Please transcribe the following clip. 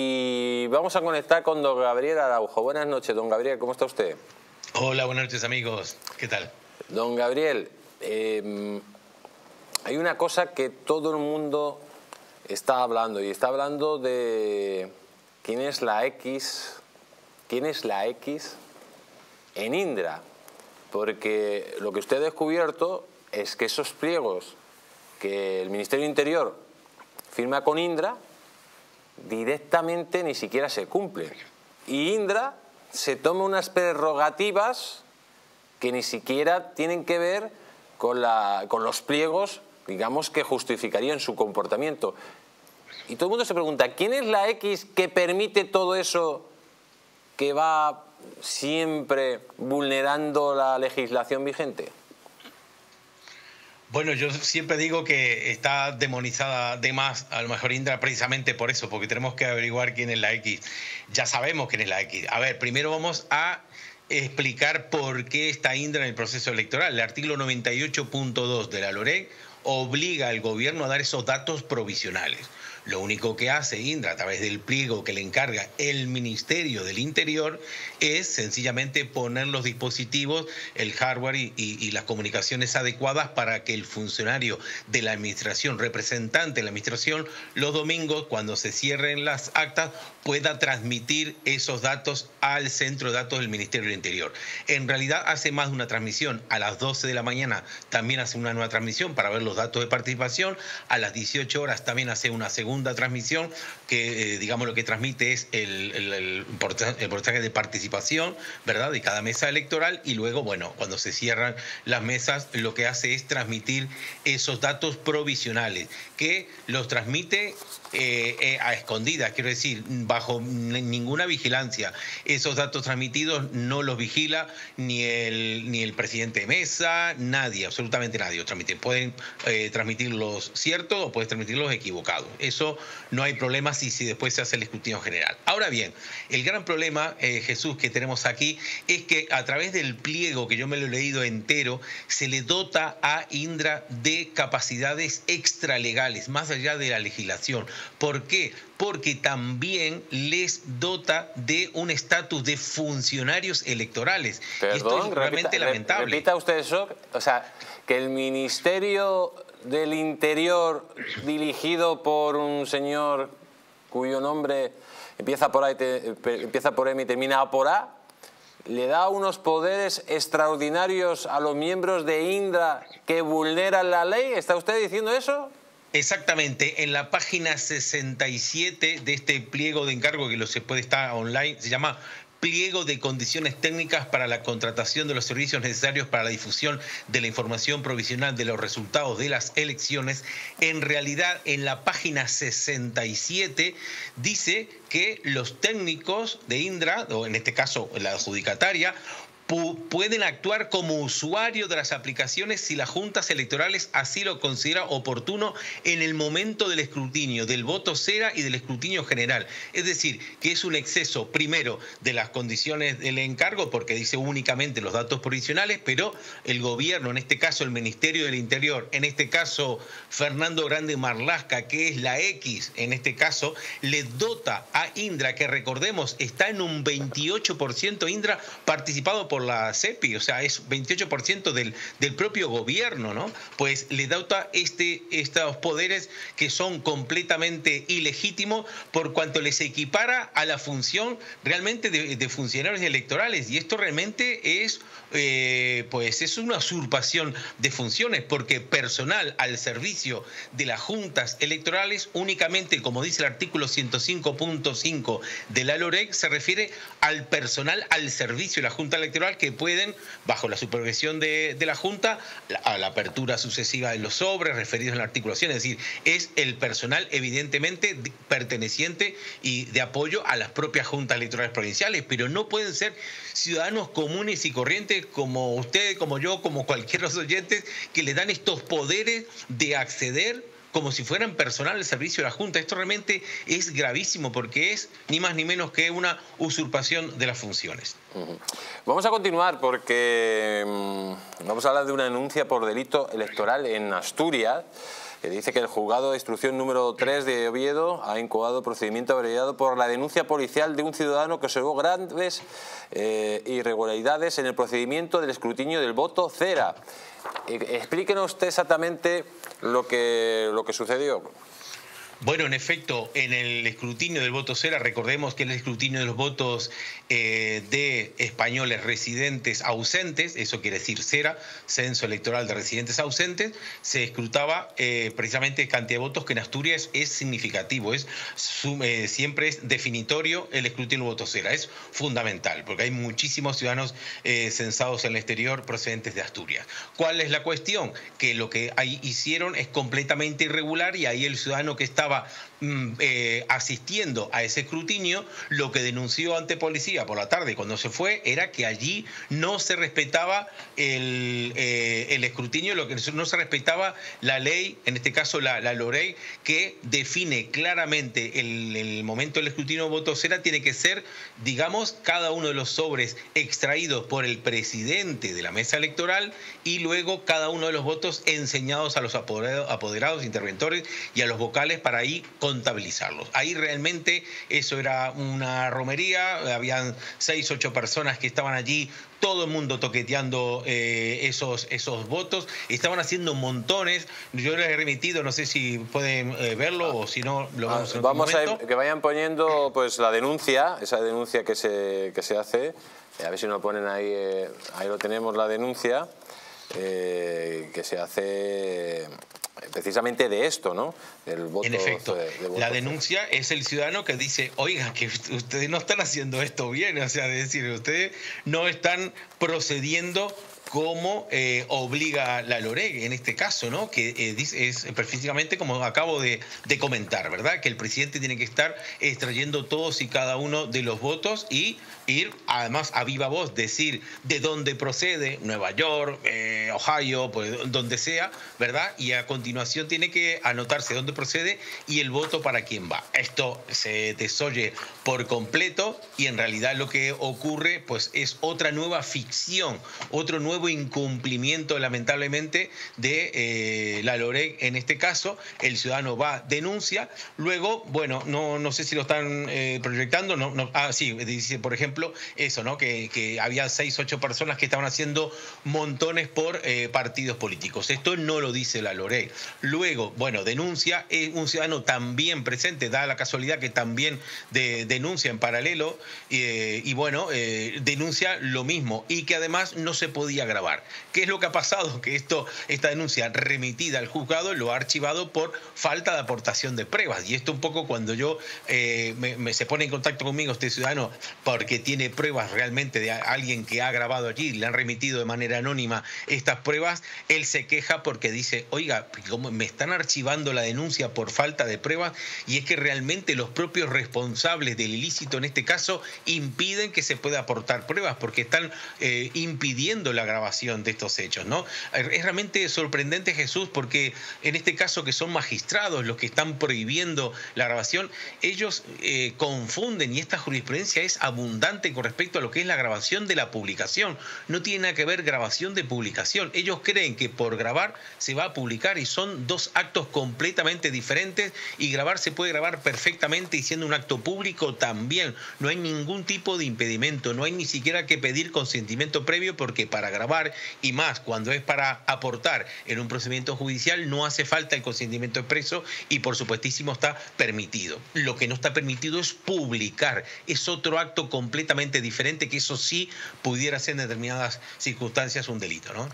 Y vamos a conectar con don Gabriel Araujo. Buenas noches, don Gabriel, ¿cómo está usted? Hola, buenas noches, amigos. ¿Qué tal? Don Gabriel, hay una cosa que todo el mundo está hablando, y está hablando de quién es la X, en Indra, porque lo que usted ha descubierto es que esos pliegos que el Ministerio del Interior firma con Indra directamente ni siquiera se cumple. Y Indra se toma unas prerrogativas que ni siquiera tienen que ver con los pliegos, digamos, que justificarían su comportamiento. Y todo el mundo se pregunta, ¿quién es la X que permite todo eso, que va siempre vulnerando la legislación vigente? Bueno, yo siempre digo que está demonizada de más, a lo mejor, Indra, precisamente por eso, porque tenemos que averiguar quién es la X. Ya sabemos quién es la X. A ver, primero vamos a explicar por qué está Indra en el proceso electoral. El artículo 98.2 de la LOREG obliga al gobierno a dar esos datos provisionales. Lo único que hace Indra a través del pliego que le encarga el Ministerio del Interior es sencillamente poner los dispositivos, el hardware y las comunicaciones adecuadas para que el funcionario de la administración, representante de la administración, los domingos, cuando se cierren las actas, pueda transmitir esos datos al Centro de Datos del Ministerio del Interior. En realidad hace más de una transmisión. A las 12 de la mañana también hace una nueva transmisión para ver los datos de participación. A las 18 horas también hace una segunda transmisión que, digamos, lo que transmite es el porcentaje de participación, ¿verdad?, de cada mesa electoral. Y luego, bueno, cuando se cierran las mesas, lo que hace es transmitir esos datos provisionales, que los transmite a escondidas, quiero decir, bajo ninguna vigilancia. Esos datos transmitidos no los vigila ni el presidente de mesa, nadie, absolutamente nadie los transmite. Pueden transmitir los ciertos o pueden transmitir los equivocados. Eso no hay problema si después se hace el escrutinio general. Ahora bien, el gran problema, Jesús, que tenemos aquí es que a través del pliego, que yo me lo he leído entero, se le dota a Indra de capacidades extralegales, más allá de la legislación. ¿Por qué? Porque también les dota de un estatus de funcionarios electorales. Perdón, esto es realmente lamentable. Repita usted eso, o sea, que el Ministerio del Interior, dirigido por un señor cuyo nombre empieza por A, empieza por M y termina por A, le da unos poderes extraordinarios a los miembros de Indra que vulneran la ley. ¿Está usted diciendo eso? Exactamente, en la página 67 de este pliego de encargo, que se puede estar online, se llama Pliego de Condiciones Técnicas para la Contratación de los Servicios Necesarios para la Difusión de la Información Provisional de los Resultados de las Elecciones. En realidad, en la página 67 dice que los técnicos de Indra, o en este caso la adjudicataria, pueden actuar como usuario de las aplicaciones si las juntas electorales así lo considera oportuno en el momento del escrutinio, del voto CERA y del escrutinio general. Es decir, que es un exceso, primero, de las condiciones del encargo, porque dice únicamente los datos provisionales, pero el gobierno, en este caso el Ministerio del Interior, en este caso Fernando Grande Marlaska, que es la X, en este caso, le dota a Indra, que recordemos, está en un 28% Indra participado por la CEPI, o sea, es 28% del propio gobierno, ¿no? Pues le dota estos poderes que son completamente ilegítimos, por cuanto les equipara a la función realmente de funcionarios electorales. Y esto realmente es, pues es una usurpación de funciones, porque personal al servicio de las juntas electorales únicamente, como dice el artículo 105.5 de la LOREG, se refiere al personal al servicio de la junta electoral, que pueden, bajo la supervisión de la Junta, a la apertura sucesiva de los sobres referidos en la articulación. Es decir, es el personal evidentemente perteneciente y de apoyo a las propias juntas electorales provinciales, pero no pueden ser ciudadanos comunes y corrientes como usted, como yo, como cualquiera de los oyentes, que le dan estos poderes de acceder como si fueran personal al servicio de la Junta. Esto realmente es gravísimo, porque es ni más ni menos que una usurpación de las funciones. Vamos a continuar, porque vamos a hablar de una denuncia por delito electoral en Asturias que dice que el juzgado de instrucción número 3 de Oviedo ha incoado procedimiento abreviado por la denuncia policial de un ciudadano que observó grandes irregularidades en el procedimiento del escrutinio del voto CERA. Explíquenos usted exactamente lo que sucedió. Bueno, en efecto, en el escrutinio del voto CERA, recordemos que el escrutinio de los votos de españoles residentes ausentes, eso quiere decir CERA, Censo Electoral de Residentes Ausentes, se escrutaba precisamente cantidad de votos que en Asturias es significativo, siempre es definitorio el escrutinio del voto CERA, es fundamental, porque hay muchísimos ciudadanos censados en el exterior procedentes de Asturias. ¿Cuál es la cuestión? Que lo que ahí hicieron es completamente irregular y ahí el ciudadano que estaba asistiendo a ese escrutinio, lo que denunció ante policía por la tarde cuando se fue era que allí no se respetaba el escrutinio, lo que no se respetaba la ley, en este caso la LOREI, que define claramente el momento del escrutinio de voto CERA tiene que ser, digamos, cada uno de los sobres extraídos por el presidente de la mesa electoral y luego cada uno de los votos enseñados a los apoderados, interventores y a los vocales para ahí contabilizarlos. Ahí realmente eso era una romería, habían 6 u 8 personas que estaban allí, todo el mundo toqueteando esos votos, estaban haciendo montones, yo les he remitido, no sé si pueden verlo o si no lo vamos a ver. Vamos a que vayan poniendo pues la denuncia, esa denuncia que se hace, a ver si nos ponen ahí, ahí lo tenemos la denuncia que se hace... precisamente de esto, ¿no? Del voto, en efecto, de voto. La denuncia es el ciudadano que dice, oiga, que ustedes no están haciendo esto bien, o sea, es decir, ustedes no están procediendo como obliga la LOREG en este caso, ¿no? Que es precisamente como acabo de comentar, ¿verdad? Que el presidente tiene que estar extrayendo todos y cada uno de los votos y ir, además, a viva voz, decir de dónde procede, Nueva York, Ohio, pues, donde sea, ¿verdad? Y a continuación tiene que anotarse dónde procede y el voto para quién va. Esto se desoye por completo y en realidad lo que ocurre pues es otra nueva ficción, otro nuevo incumplimiento lamentablemente de la LOREG en este caso. El ciudadano va, denuncia, luego, bueno, no sé si lo están proyectando, sí, dice por ejemplo eso, ¿no? Que había 6 u 8 personas que estaban haciendo montones por partidos políticos, esto no lo dice la LOREG. Luego, bueno, denuncia, un ciudadano también presente, da la casualidad que también denuncia en paralelo y bueno, denuncia lo mismo y que además no se podía grabar. ¿Qué es lo que ha pasado? Que esta denuncia remitida al juzgado lo ha archivado por falta de aportación de pruebas. Y esto un poco cuando yo se pone en contacto conmigo este ciudadano porque tiene pruebas realmente de alguien que ha grabado allí, le han remitido de manera anónima estas pruebas, él se queja porque dice, oiga, ¿cómo me están archivando la denuncia por falta de pruebas? Y es que realmente los propios responsables del ilícito en este caso impiden que se pueda aportar pruebas porque están impidiendo la grabación de estos hechos, ¿no? Es realmente sorprendente, Jesús, porque en este caso que son magistrados los que están prohibiendo la grabación, ellos confunden, y esta jurisprudencia es abundante con respecto a lo que es la grabación de la publicación. No tiene nada que ver grabación de publicación. Ellos creen que por grabar se va a publicar y son dos actos completamente diferentes y grabar se puede grabar perfectamente y siendo un acto público también. No hay ningún tipo de impedimento, no hay ni siquiera que pedir consentimiento previo porque para grabar y más cuando es para aportar en un procedimiento judicial no hace falta el consentimiento expreso y por supuestísimo está permitido. Lo que no está permitido es publicar, es otro acto completamente diferente que eso sí pudiera ser en determinadas circunstancias un delito, ¿no?